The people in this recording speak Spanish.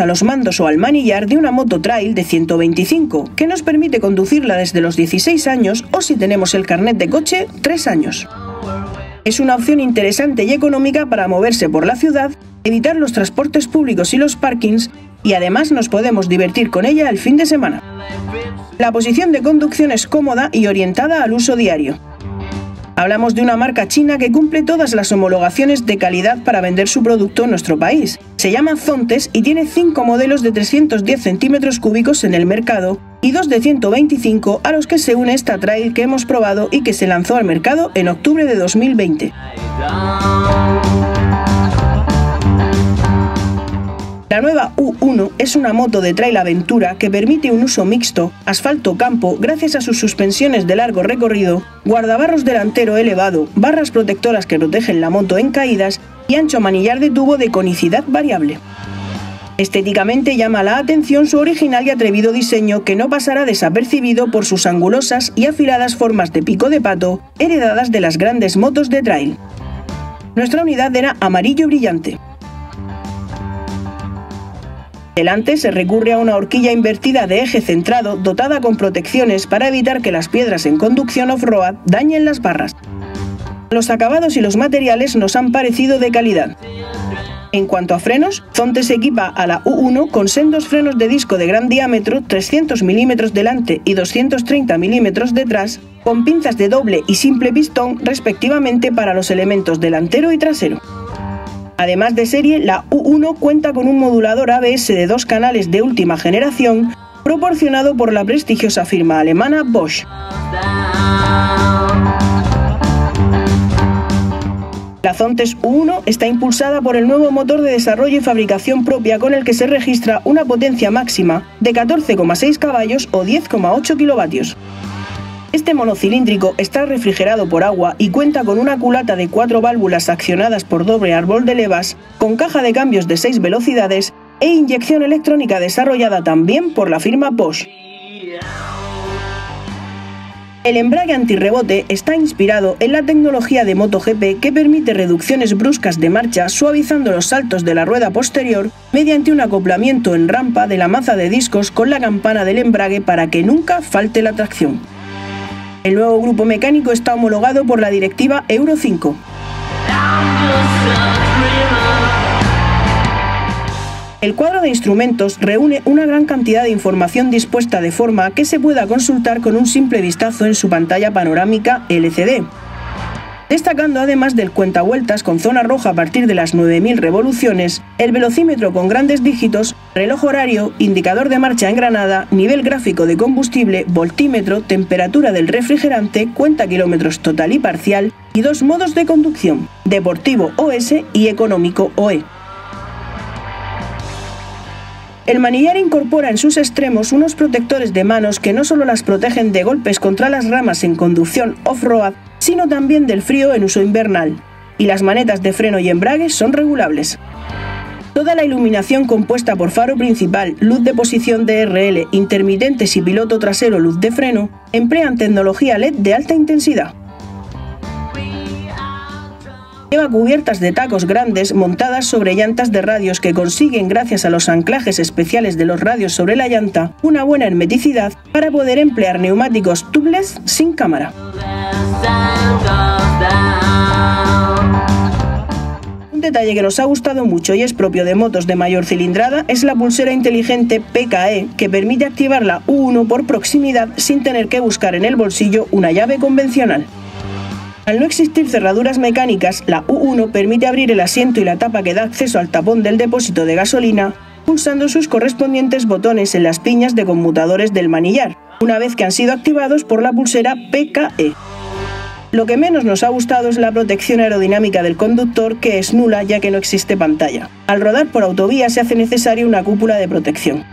a los mandos o al manillar de una moto trail de 125, que nos permite conducirla desde los 16 años o, si tenemos el carnet de coche, 3 años. Es una opción interesante y económica para moverse por la ciudad, evitar los transportes públicos y los parkings, y además nos podemos divertir con ella el fin de semana. La posición de conducción es cómoda y orientada al uso diario. Hablamos de una marca china que cumple todas las homologaciones de calidad para vender su producto en nuestro país. Se llama Zontes y tiene 5 modelos de 310 centímetros cúbicos en el mercado y 2 de 125 a los que se une esta trail que hemos probado y que se lanzó al mercado en octubre de 2020. La nueva U1 es una moto de trail aventura que permite un uso mixto, asfalto-campo, gracias a sus suspensiones de largo recorrido, guardabarros delantero elevado, barras protectoras que protegen la moto en caídas y ancho manillar de tubo de conicidad variable. Estéticamente llama la atención su original y atrevido diseño, que no pasará desapercibido por sus angulosas y afiladas formas de pico de pato, heredadas de las grandes motos de trail. Nuestra unidad era amarillo brillante. Delante se recurre a una horquilla invertida de eje centrado dotada con protecciones para evitar que las piedras en conducción off-road dañen las barras. Los acabados y los materiales nos han parecido de calidad. En cuanto a frenos, Zontes se equipa a la U1 con sendos frenos de disco de gran diámetro, 300 mm delante y 230 mm detrás, con pinzas de doble y simple pistón respectivamente para los elementos delantero y trasero. Además de serie, la U1 cuenta con un modulador ABS de 2 canales de última generación, proporcionado por la prestigiosa firma alemana Bosch. La Zontes U1 está impulsada por el nuevo motor de desarrollo y fabricación propia, con el que se registra una potencia máxima de 14,6 caballos o 10,8 kilovatios. Este monocilíndrico está refrigerado por agua y cuenta con una culata de 4 válvulas accionadas por doble árbol de levas, con caja de cambios de 6 velocidades e inyección electrónica desarrollada también por la firma Bosch. El embrague antirrebote está inspirado en la tecnología de MotoGP, que permite reducciones bruscas de marcha, suavizando los saltos de la rueda posterior mediante un acoplamiento en rampa de la maza de discos con la campana del embrague para que nunca falte la tracción. El nuevo grupo mecánico está homologado por la directiva Euro 5. El cuadro de instrumentos reúne una gran cantidad de información dispuesta de forma que se pueda consultar con un simple vistazo en su pantalla panorámica LCD. Destacando, además del cuentavueltas con zona roja a partir de las 9000 revoluciones, el velocímetro con grandes dígitos, reloj horario, indicador de marcha engranada, nivel gráfico de combustible, voltímetro, temperatura del refrigerante, cuenta kilómetros total y parcial y 2 modos de conducción, deportivo OS y económico OE. El manillar incorpora en sus extremos unos protectores de manos que no solo las protegen de golpes contra las ramas en conducción off-road, sino también del frío en uso invernal, y las manetas de freno y embrague son regulables. Toda la iluminación, compuesta por faro principal, luz de posición DRL, intermitentes y piloto trasero luz de freno, emplean tecnología LED de alta intensidad. Lleva cubiertas de tacos grandes montadas sobre llantas de radios que consiguen, gracias a los anclajes especiales de los radios sobre la llanta, una buena hermeticidad para poder emplear neumáticos tubeless sin cámara. Un detalle que nos ha gustado mucho y es propio de motos de mayor cilindrada es la pulsera inteligente PKE, que permite activar la U1 por proximidad sin tener que buscar en el bolsillo una llave convencional. Al no existir cerraduras mecánicas, la U1 permite abrir el asiento y la tapa que da acceso al tapón del depósito de gasolina, pulsando sus correspondientes botones en las piñas de conmutadores del manillar, una vez que han sido activados por la pulsera PKE. Lo que menos nos ha gustado es la protección aerodinámica del conductor, que es nula ya que no existe pantalla. Al rodar por autovía se hace necesaria una cúpula de protección.